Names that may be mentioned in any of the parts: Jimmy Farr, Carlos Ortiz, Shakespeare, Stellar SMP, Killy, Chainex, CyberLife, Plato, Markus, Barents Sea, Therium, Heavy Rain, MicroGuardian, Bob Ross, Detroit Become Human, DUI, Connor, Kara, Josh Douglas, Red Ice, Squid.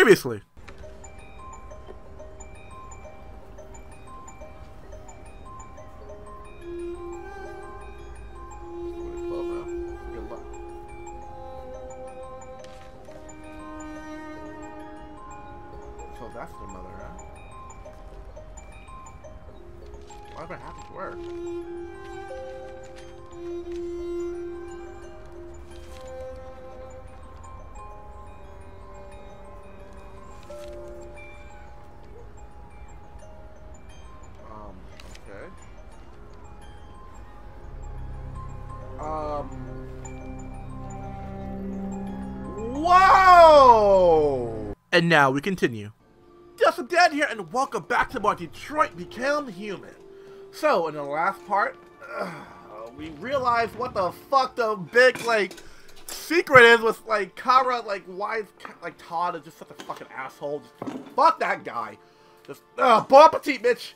previously. Whoa! And now we continue. Just Dead here, and welcome back to more Detroit Become Human. So, in the last part, we realized what the fuck the big, like, secret is with, like, Kara, like, why is, like, Todd is just such a fucking asshole. Just, fuck that guy. Just, bon appetit, bitch.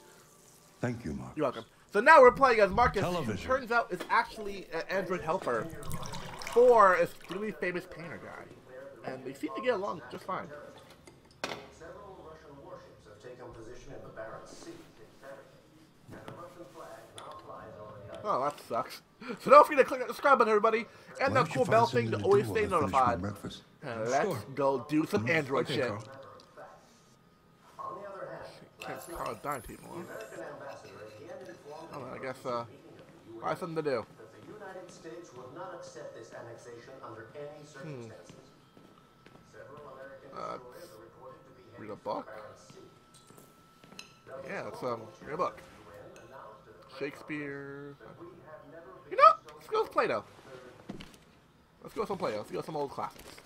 Thank you, Markus. You're welcome. So now we're playing as Markus. Television. Turns out it's actually an android helper for a really famous painter guy, and they seem to get along just fine. Several Russian warships have taken position in the Barents Sea in Therium, and the Russian flag now flies over the island. Oh, that sucks. So don't forget to click that subscribe button, everybody, and that cool bell thing to always stay notified. Let's go do some android shit. Can't dine people, huh? I mean, I guess, probably something to do. The United States will not accept this annexation under any circumstances. Several American destroyers are reported to be headed for the Barents Sea. Yeah, that's, read a book. Shakespeare. You know, let's go with Plato. Let's go with some Plato. Let's go with some old classics.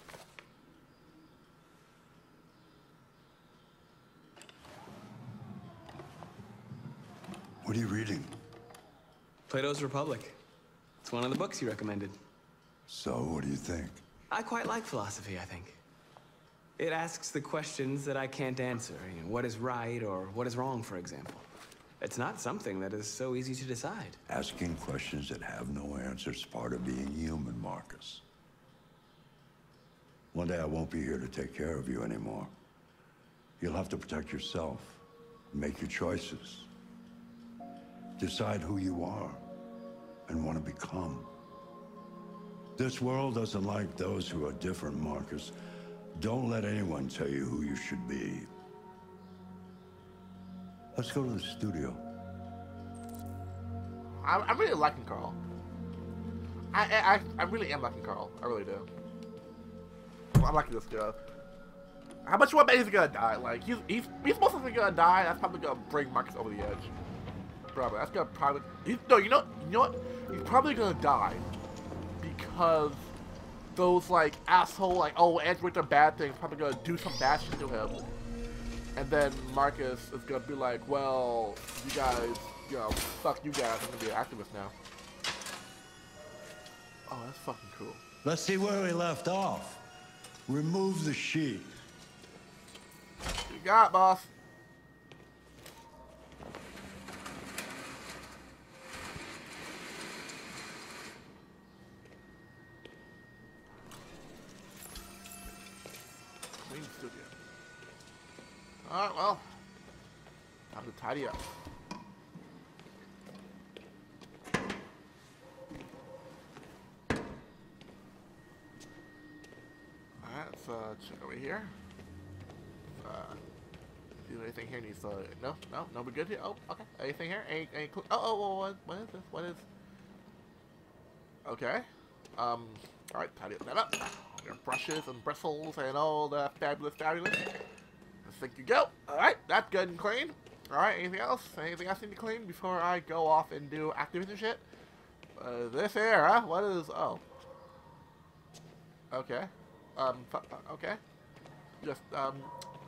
What are you reading? Plato's Republic. It's one of the books you recommended. So, what do you think? I quite like philosophy, I think. It asks the questions that I can't answer. You know, what is right or what is wrong, for example. It's not something that is so easy to decide. Asking questions that have no answers is part of being human, Markus. One day I won't be here to take care of you anymore. You'll have to protect yourself, make your choices. Decide who you are and want to become. This world doesn't like those who are different, Markus. Don't let anyone tell you who you should be. Let's go to the studio. I'm really liking Carl. I really am liking Carl. I really do. I'm liking this guy. How much more bad he's gonna die? Like, he's most likely gonna die. That's probably gonna bring Markus over the edge. Probably. That's gonna probably. No, you know what? He's probably gonna die because those like asshole, like oh, androids are bad things. Probably gonna do some bad shit to him, and then Markus is gonna be like, well, you guys, you know, fuck you guys. I'm gonna be an activist now. Oh, that's fucking cool. Let's see where we left off. Remove the sheet. You got it, boss. Alright, well, time to tidy up. Alright, let's check over here. Do anything here needs to. No, we're good here. Oh, okay. Anything here? Any clue? What is this? What is. Okay. Alright, tidy that up. Your brushes and bristles and all the fabulous. I think you go. Alright, that's good and clean. Alright, anything else? Anything else I need to clean before I go off and do activism shit? This here, huh? What is... oh. Okay. Okay. Just,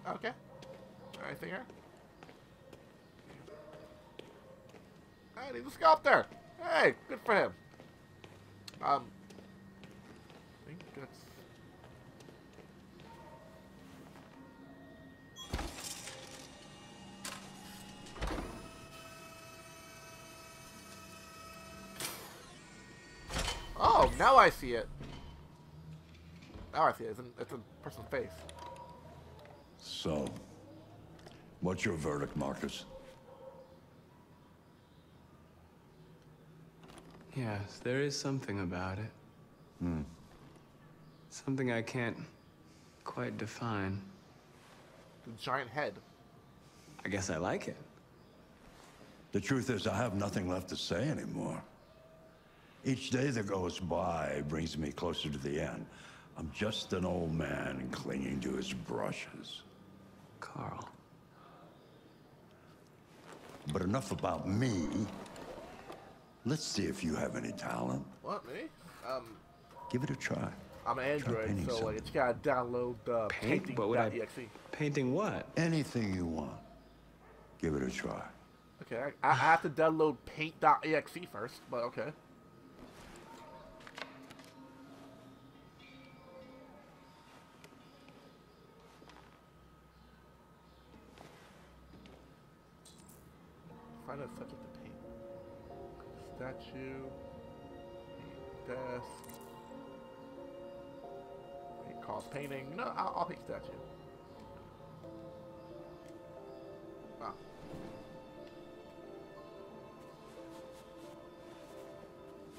okay. Anything here? Alright, he's a sculptor! Hey, good for him. I think that's... oh, now I see it. Now I see it. It's a person's face. So, what's your verdict, Markus? Yes, there is something about it. Hmm. Something I can't quite define. The giant head. I guess I like it. The truth is, I have nothing left to say anymore. Each day that goes by brings me closer to the end. I'm just an old man clinging to his brushes. Carl. But enough about me. Let's see if you have any talent. What, me? Give it a try. I'm an Android, so like, it's gotta download the painting.exe. Painting what? Anything you want. Give it a try. Okay, I have to download paint.exe first, but okay. Find a subject to paint. Statue. Desk. It calls painting. No, I'll paint statue. Wow.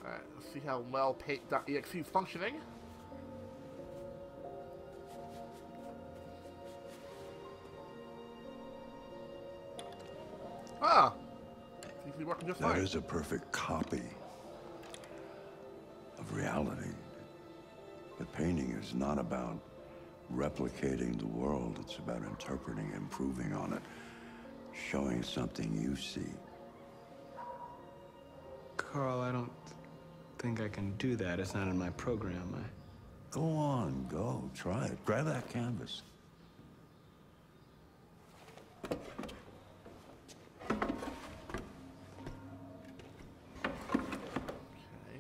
Alright, let's see how well paint.exe is functioning. Ah! Seems to be working just fine. That is a perfect copy of reality. The painting is not about replicating the world, it's about interpreting, improving on it, showing something you see. Carl, I don't think I can do that. It's not in my program. Go on, go. Try it. Grab that canvas. Okay.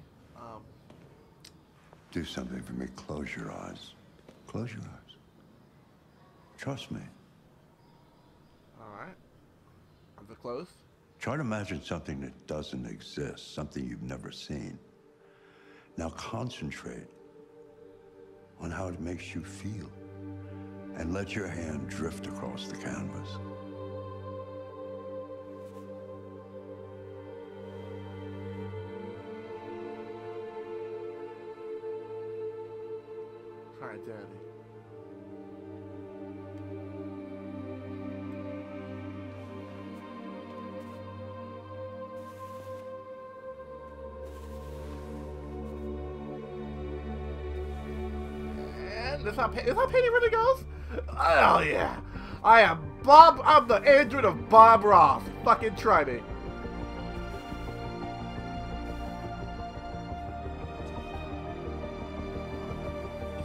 Do something for me. Close your eyes. Close your eyes. Trust me. All right. Are they closed? Try to imagine something that doesn't exist, something you've never seen. Now concentrate on how it makes you feel and let your hand drift across the canvas. Try it, Daddy. Is that painting really goes? Oh yeah, I am Bob. I'm the android of Bob Ross. Fucking try me.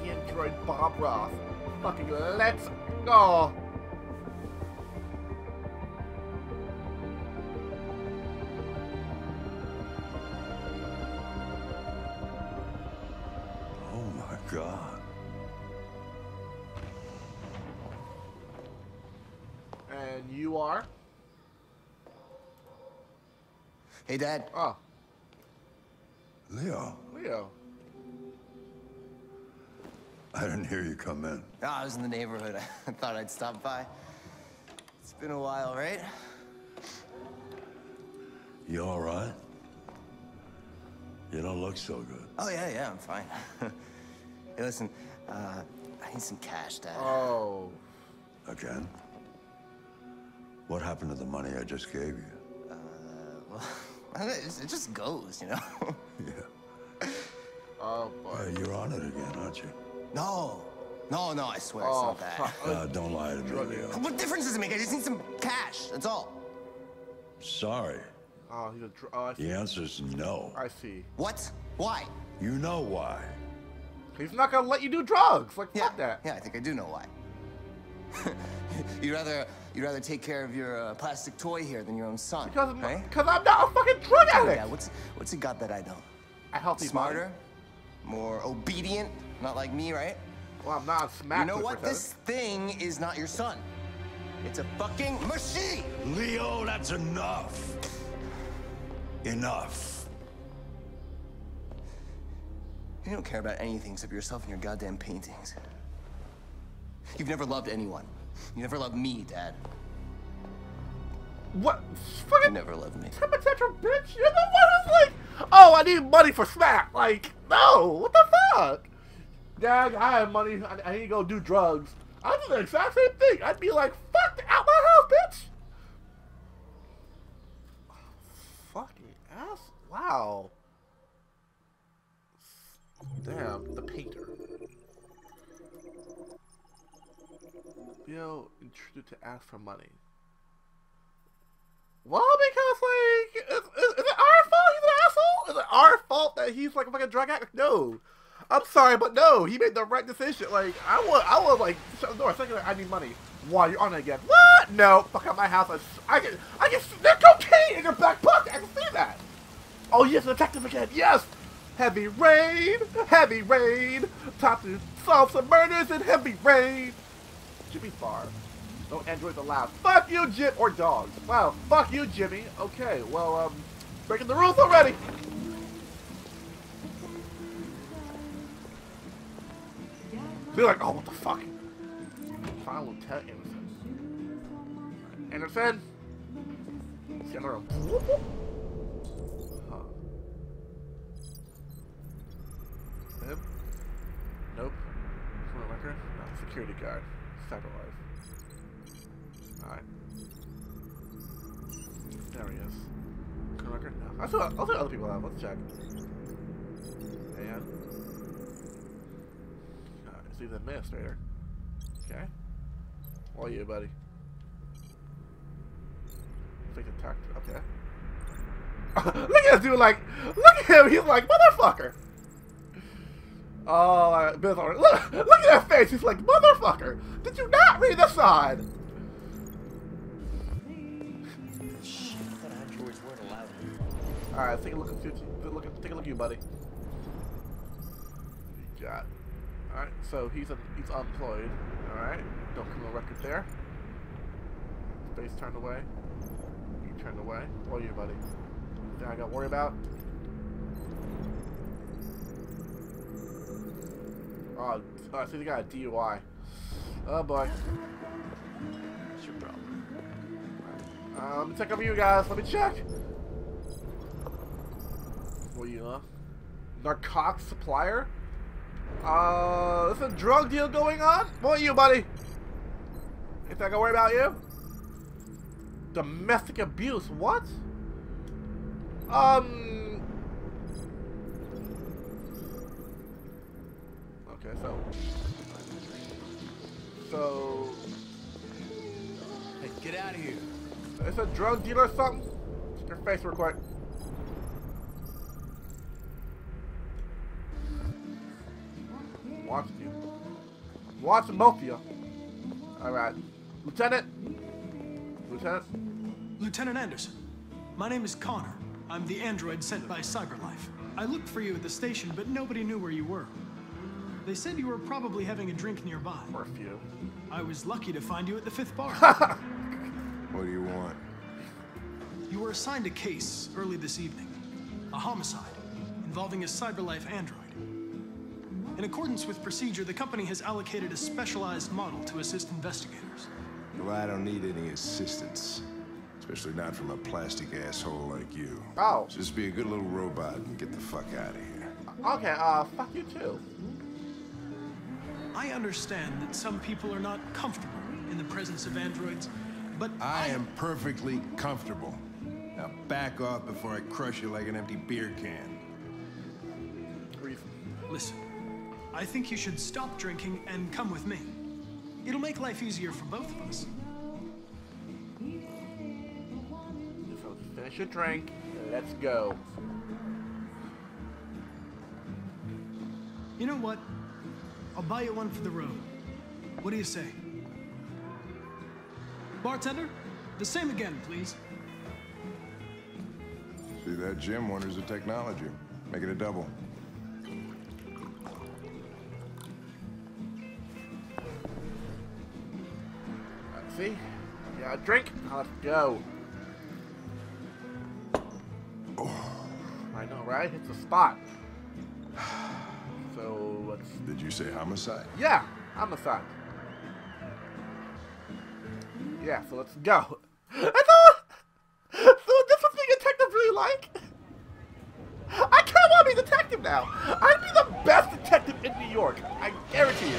Android Bob Ross. Fucking let's go. Oh my God. And you are? Hey, Dad. Oh. Leo. Leo. I didn't hear you come in. Oh, I was in the neighborhood. I thought I'd stop by. It's been a while, right? You all right? You don't look so good. Oh, yeah, I'm fine. Hey, listen, I need some cash, Dad. Oh. Again? What happened to the money I just gave you? Well, it just goes, you know? Yeah. Oh, boy. You're on it again, aren't you? No, I swear it's not that. Don't lie to me. What difference does it make? I just need some cash, that's all. Sorry. Oh, he's a the answer's no. I see. What? Why? You know why. He's not gonna let you do drugs, like fuck that. Yeah, I think I do know why. You'd rather take care of your plastic toy here than your own son, right? Because I'm not a fucking drug addict! Yeah, what's it got that I don't? I help you. Smarter, more obedient, not like me, right? Well, I'm not a smack. You know what? This thing is not your son. It's a fucking machine! Leo, that's enough. Enough. You don't care about anything except yourself and your goddamn paintings. You've never loved anyone. You never loved me, Dad. What? Fucking never loved me. Some central bitch. You're the one who's like, oh, I need money for smack. Like, no, what the fuck? Dad, I have money. I need to go do drugs. I'd do the exact same thing. I'd be like, fuck, out my house, bitch. Oh, fucking ass. Wow. Damn, the painter. You know, intruded to ask for money. Well, because, like, is it our fault he's an asshole? Is it our fault that he's, like, a fucking drug addict? No. I'm sorry, but no, he made the right decision. Like, I would like, shut the door. Second, I need money. Why, you're on it again. What? No, fuck out my house. I can see there's cocaine in your back pocket. I can see that. Oh, yes, detective again. Yes. Heavy rain. Heavy rain. Time to solve some murders in heavy rain. Jimmy Farr. No androids allowed. Fuck you, Jim, or dogs. Wow, fuck you, Jimmy. Okay, well, breaking the rules already. Be like, oh, what the fuck? Final Lieutenant Anderson. Anderson? General. Huh. Him? Nope. Someone like her? No, security guard. CyberLife. Alright. There he is. Good record? No. I'll see other people have. Let's check. And. Alright, so he's an administrator. Okay. All you, buddy. Think attacked. Okay. Look at this dude, like. Look at him, he's like, motherfucker! Oh, look at that face, he's like, motherfucker! Did you not read the sign? Alright, take a look at you, buddy. You got. Alright, so he's unemployed. Alright, don't come on record there. Base turned away. You turned away. Oh, you, buddy. Anything I gotta worry about? Oh, alright, so you got a DUI. Oh boy. What's your problem? Right. Let me check over you guys. Let me check. You know, narcotics supplier. There's a drug deal going on. What are you, buddy? If I can worry about you. Domestic abuse. What? Okay, so. Hey, get out of here. It's a drug dealer or something. Check your face real quick. Watch you. Watch both of you. Alright. Lieutenant? Lieutenant? Lieutenant Anderson. My name is Connor. I'm the android sent by CyberLife. I looked for you at the station, but nobody knew where you were. They said you were probably having a drink nearby. Or a few. I was lucky to find you at the 5th bar. What do you want? You were assigned a case early this evening. A homicide involving a CyberLife android. In accordance with procedure, the company has allocated a specialized model to assist investigators. Well, I don't need any assistance. Especially not from a plastic asshole like you. Oh. Just be a good little robot and get the fuck out of here. Okay, fuck you too. I understand that some people are not comfortable in the presence of androids, but I am perfectly comfortable. Now back off before I crush you like an empty beer can. Listen. I think you should stop drinking and come with me. It'll make life easier for both of us. So finish your drink. Let's go. You know what? I'll buy you one for the road. What do you say? Bartender, the same again, please. See, that Jim wonders the technology. Make it a double. See? Yeah, drink. Let's go. Oh. I know, right? It's a spot. So let's. Did you say homicide? Yeah, homicide. Yeah, so let's go. So this was being a detective really like? I kinda wanna be a detective now. I'd be the best detective in New York. I guarantee you.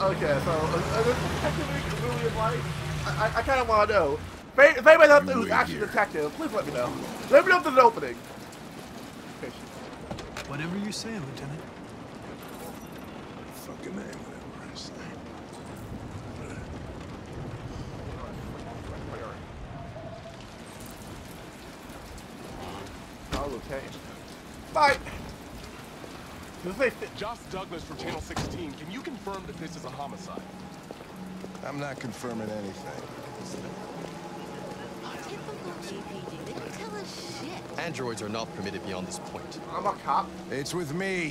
Okay, so this detective really in life? I kinda wanna know. If anybody out there who's actually a detective, please let me know. Let me know if there's an opening. Whatever you say, Lieutenant. Fucking name, whatever I say. Oh, Lieutenant. Bye! Josh Douglas from Channel 16, can you confirm that this is a homicide? I'm not confirming anything. Androids are not permitted beyond this point. I'm a cop. It's with me.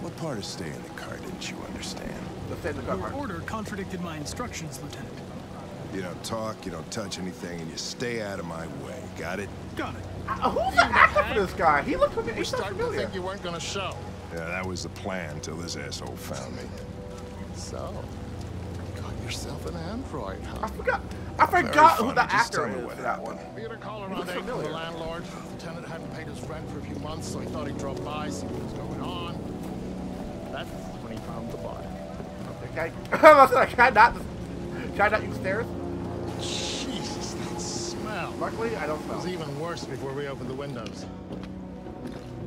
What part of staying in the car didn't you understand? Your order contradicted my instructions, Lieutenant. You don't talk, you don't touch anything, and you stay out of my way. Got it? Got it. Who's the actor for this guy? He looked familiar. He's starting to think you weren't gonna show. Yeah, that was the plan till this asshole found me. So, you got yourself an android, huh? I forgot who the actor is for that one. We had a call around 8 from the landlord. The tenant hadn't paid his rent for a few months, so he thought he'd drop by, see what was going on. That's when he found the body. Okay, can I not use stairs? Jesus, that smell. Luckily, I don't smell. It was even worse before we opened the windows.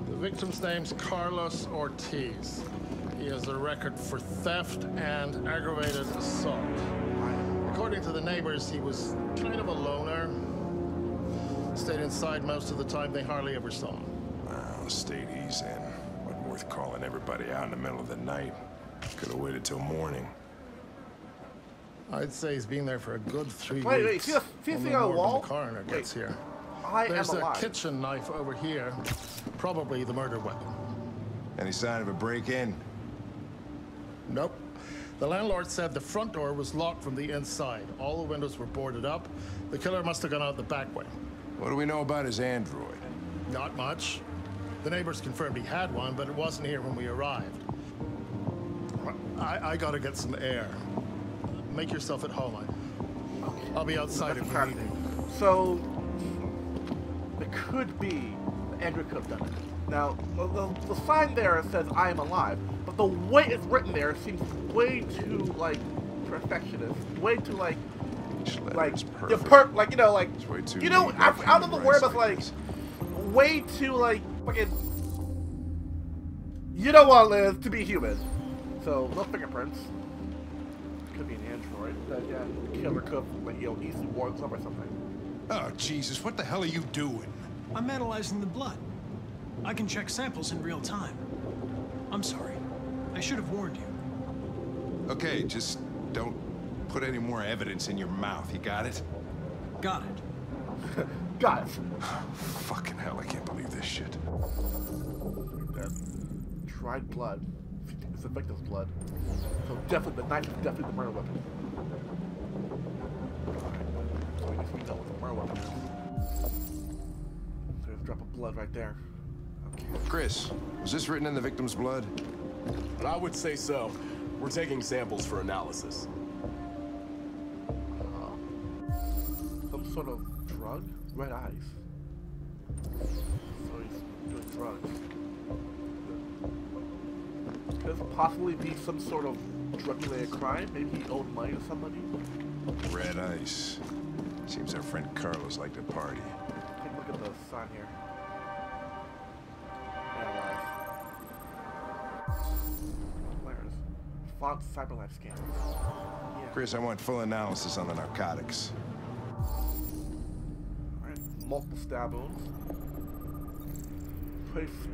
The victim's name's Carlos Ortiz. He has a record for theft and aggravated assault. According to the neighbors, he was kind of a loner. Stayed inside most of the time. They hardly ever saw him. Wow, the state he's in. Wasn't worth calling everybody out in the middle of the night. Could have waited till morning. I'd say he's been there for a good 3 weeks. Wait, see the thing on the wall? The coroner gets here. There's a kitchen knife over here. Probably the murder weapon. Any sign of a break-in? Nope. The landlord said the front door was locked from the inside. All the windows were boarded up. The killer must have gone out the back way. What do we know about his android? Not much. The neighbors confirmed he had one, but it wasn't here when we arrived. I gotta get some air. Make yourself at home. I'll be outside if you need me. So, it could be the android could have done it. Now, the sign there says, I am alive. The way it's written there seems way too like perfectionist, way too you don't want to live to be human. So no fingerprints. Could be an android. Yeah, killer could like easily warms up or something. Oh Jesus! What the hell are you doing? I'm analyzing the blood. I can check samples in real time. I'm sorry. I should have warned you. Okay, just don't put any more evidence in your mouth, you got it? Got it. Got it. Fucking hell, I can't believe this shit. Dried blood. It's the victim's blood. So definitely the knife is definitely the murder weapon. Alright. So I guess we dealt with the murder weapon. There's a drop of blood right there. Okay. Chris, was this written in the victim's blood? But I would say so. We're taking samples for analysis. Some sort of drug? Red Ice. So he's doing drugs. Could it possibly be some sort of drug-related crime? Maybe he owed money to somebody? Red Ice. Seems our friend Carlos liked to party. Take a look at the sign here. Fogged CyberLife scan. Yeah. Chris, I want full analysis on the narcotics. Alright, multiple stab wounds.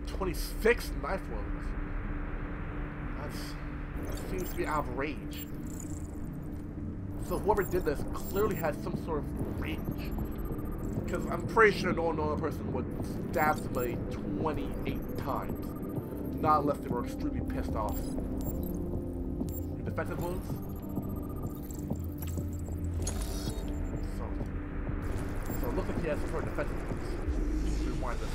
26 knife wounds. That seems to be out of range. So whoever did this clearly had some sort of range. Because I'm pretty sure no normal person would stab somebody 28 times. Not unless they were extremely pissed off. Defensive wounds. So it looks like he has for defensive wounds. Rewind this.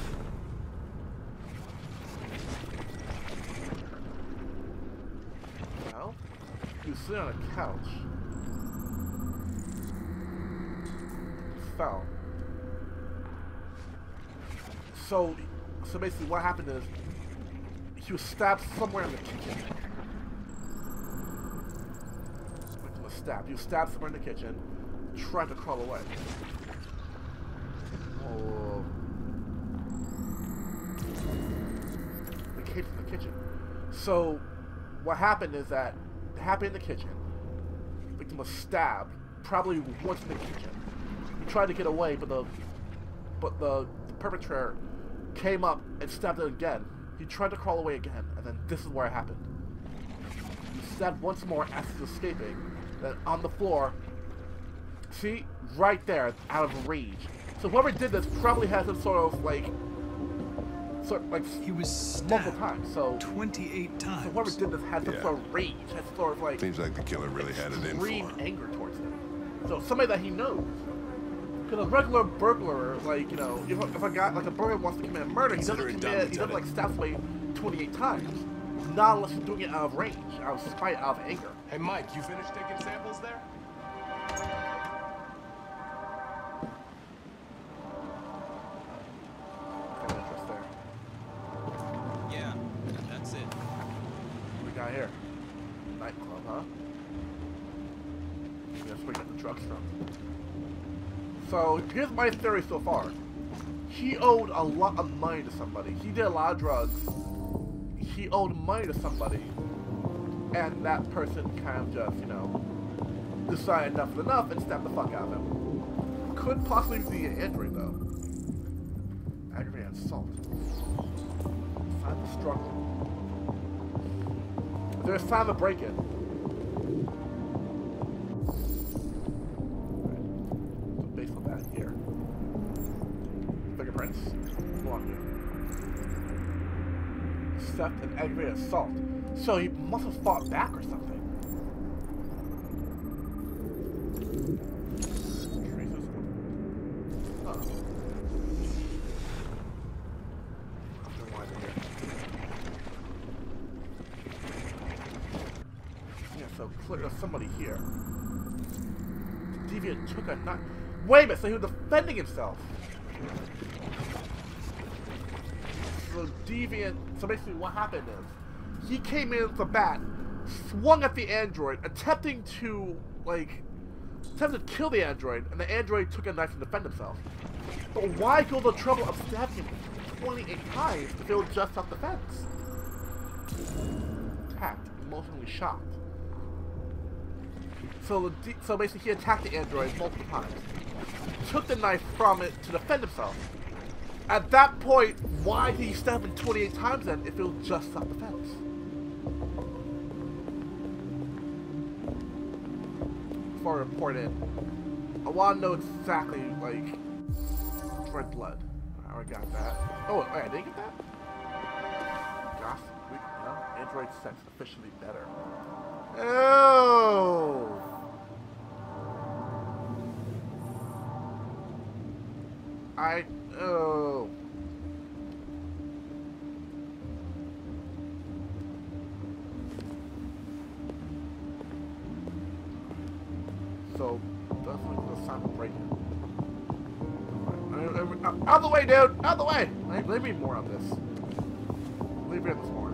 sitting on a couch. He fell. So basically what happened is he was stabbed somewhere in the kitchen. He was stabbed somewhere in the kitchen, tried to crawl away. Oh. The kid from the kitchen. So what happened is that it happened in the kitchen. The victim was stabbed, probably once in the kitchen. He tried to get away, but the perpetrator came up and stabbed him again. He tried to crawl away again, and then this is where it happened. He stabbed once more as he's escaping, then on the floor. See? Right there, out of rage. So whoever did this probably has some sort of like he was stabbed times. So 28 times. So whoever did this had some sort of rage. Had sort of like seems like the killer really had it in for him. Extreme anger towards them. So somebody that he knows. Because a regular burglar, like, you know, if a guy, like a burglar wants to commit a murder, he doesn't like stab somebody 28 times. Not unless you're doing it out of rage, out of spite, out of anger. Hey Mike, you finished taking samples there? Yeah, that's it. What do we got here? Nightclub, huh? That's where we got the drugs from. So here's my theory so far. He owed a lot of money to somebody. He did a lot of drugs. He owed money to somebody, and that person kind of just, you know, decided enough is enough and stabbed the fuck out of him. Could possibly be an injury though. Aggravated assault. Sign of struggle. There's time of break-in. Theft and aggravated assault. So he must have fought back or something. Huh. Yeah, so clearly there's somebody here. The deviant took a knife. Wait a minute, so he was defending himself. So deviant. So basically, what happened is he came in with a bat, swung at the android, attempting to kill the android, and the android took a knife to defend himself. But why go the trouble of stabbing him 28 times if it was just self-defense? Attacked, emotionally shocked. So basically, he attacked the android multiple times, took the knife from it to defend himself. At that point, why did he stab him 28 times then if it was just self-defense? Before I report it, I want to know exactly, like, red blood. I already got that. Oh, wait, I didn't get that? Gosh, no, android sex officially better. Oh! Oh. So that's like the sign of breaking. Out of the way, dude! Out of the way! Leave me more on this. Leave me on this more.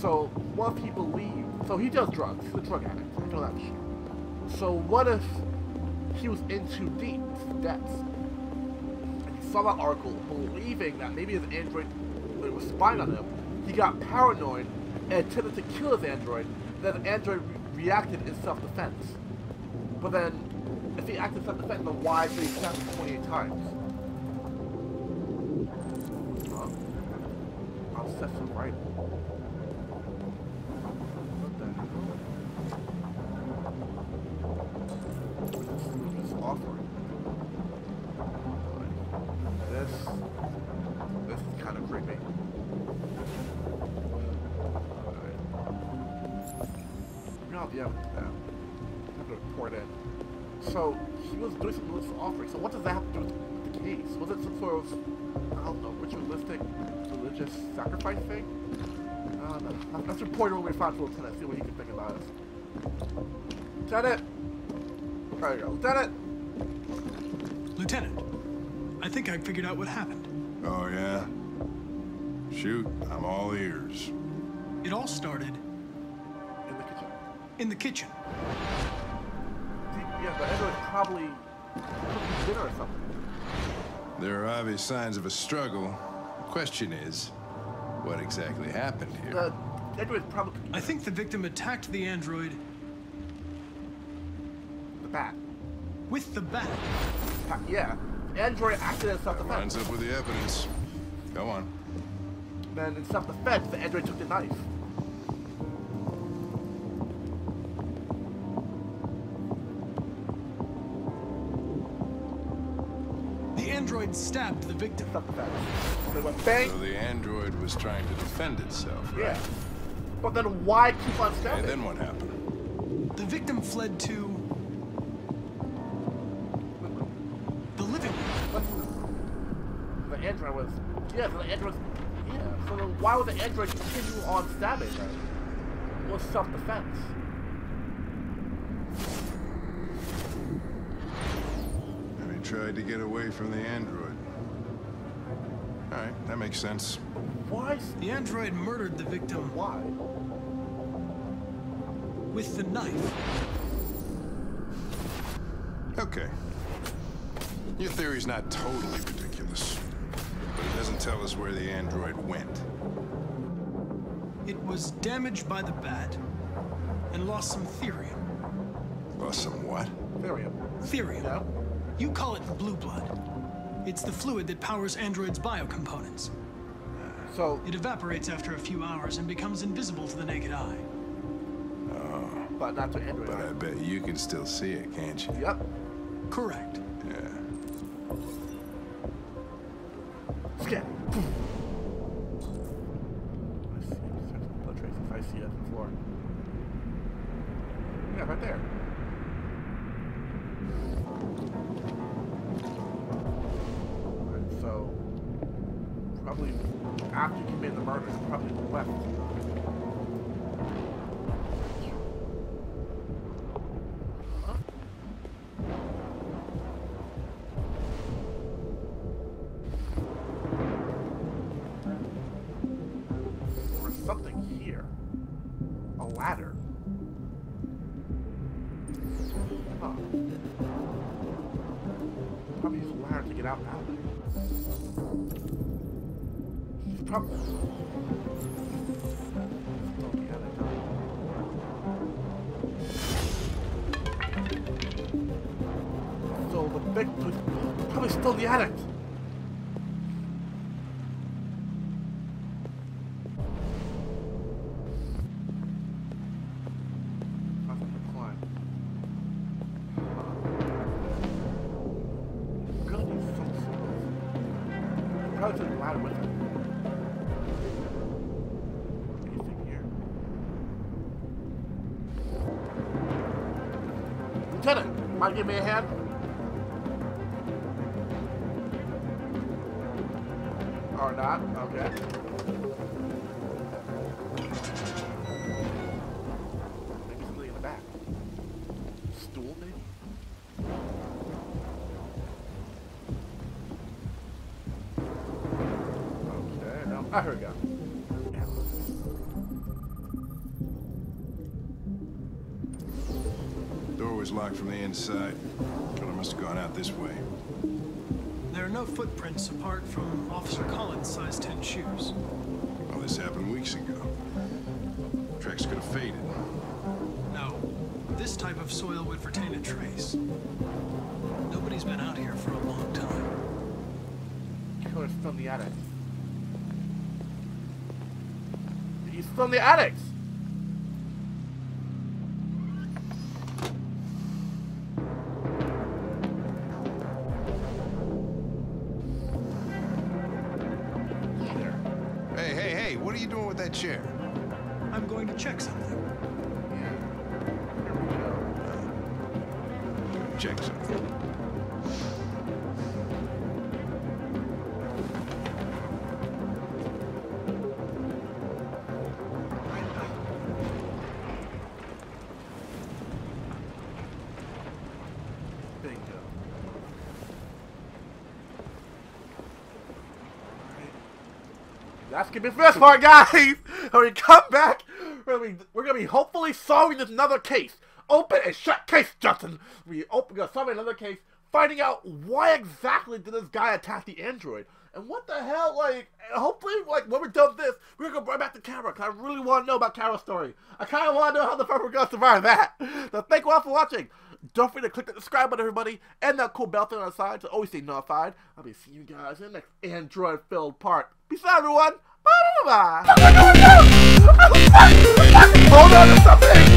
So what if he believed, so he does drugs, he's a drug addict, I know that shit. So what if he was in too deep with debts, and he saw that article believing that maybe his android was spying on him, he got paranoid and attempted to kill his android, then the android reacted in self-defense. But then, if he acted in self-defense, then why did he stab him 28 times? Huh? Obsessive writing. yeah, have to report it. So he was doing some malicious offering. So what does that have to do with the case? Was it some sort of, I don't know, ritualistic religious sacrifice thing? I don't know. Let's report it when we find Lieutenant, see what he can think about us. Lieutenant! There you go. Lieutenant! Lieutenant, I think I figured out what happened. Oh, yeah? Shoot, I'm all ears. It all started... in the kitchen. In the kitchen. Yeah, but everyone's probably cooking dinner or something. There are obvious signs of a struggle. The question is, what exactly happened here? Edward probably... I think the victim attacked the android... the bat. With the bat. Yeah. The android acted as self-defense. That lines up with the evidence. Go on. Then in self-defense, the android took the knife. The android stabbed the victim. Self-defense. They went bang. So the android was trying to defend itself, right? Yeah. But then why keep on stabbing? And then what happened? The victim fled to... the living room. The android was... yeah, so the android was... yeah, so then why would the android continue on stabbing, right? It was self-defense. And he tried to get away from the android. Alright, that makes sense. Why? The android murdered the victim. But why? With the knife. Okay. Your theory's not totally ridiculous, but it doesn't tell us where the android went. It was damaged by the bat and lost some therium. Lost some what? Therium. Therium. No. You call it the blue blood. It's the fluid that powers androids' biocomponents. So it evaporates after a few hours and becomes invisible to the naked eye. Oh. But not to androids. But I bet you can still see it, can't you? Yep. Correct. Yeah. Okay. I see it on the floor. Yeah, right there. Alright, so probably after you committed the murder, you probably left. Give me a hand. Or not, okay. Maybe something in the back. Stool, maybe? Okay, no. Ah, here we go. Locked from the inside. Killer must have gone out this way. There are no footprints apart from Officer Collins' size 10 shoes. Well, this happened weeks ago. Tracks could have faded. No. This type of soil would retain a trace. Nobody's been out here for a long time. Killer's still in the attic. He's still in the attic! Chair. I'm going to check something. Yeah. Jackson. That's gonna be the first part, guys! When we come back, we're gonna be hopefully solving another case. Open and shut case, Justin! We're gonna solve another case, finding out why exactly did this guy attack the android. And what the hell, like, hopefully, like, when we're done with this, we're gonna go right back to Kara, because I really wanna know about Kara's story. I kinda wanna know how the fuck we're gonna survive that. So thank you all for watching. Don't forget to click that subscribe button, everybody, and that cool bell thing on the side to always stay notified. I'll be seeing you guys in the next android-filled part. Peace out, everyone. Bye-bye. Hold on to something.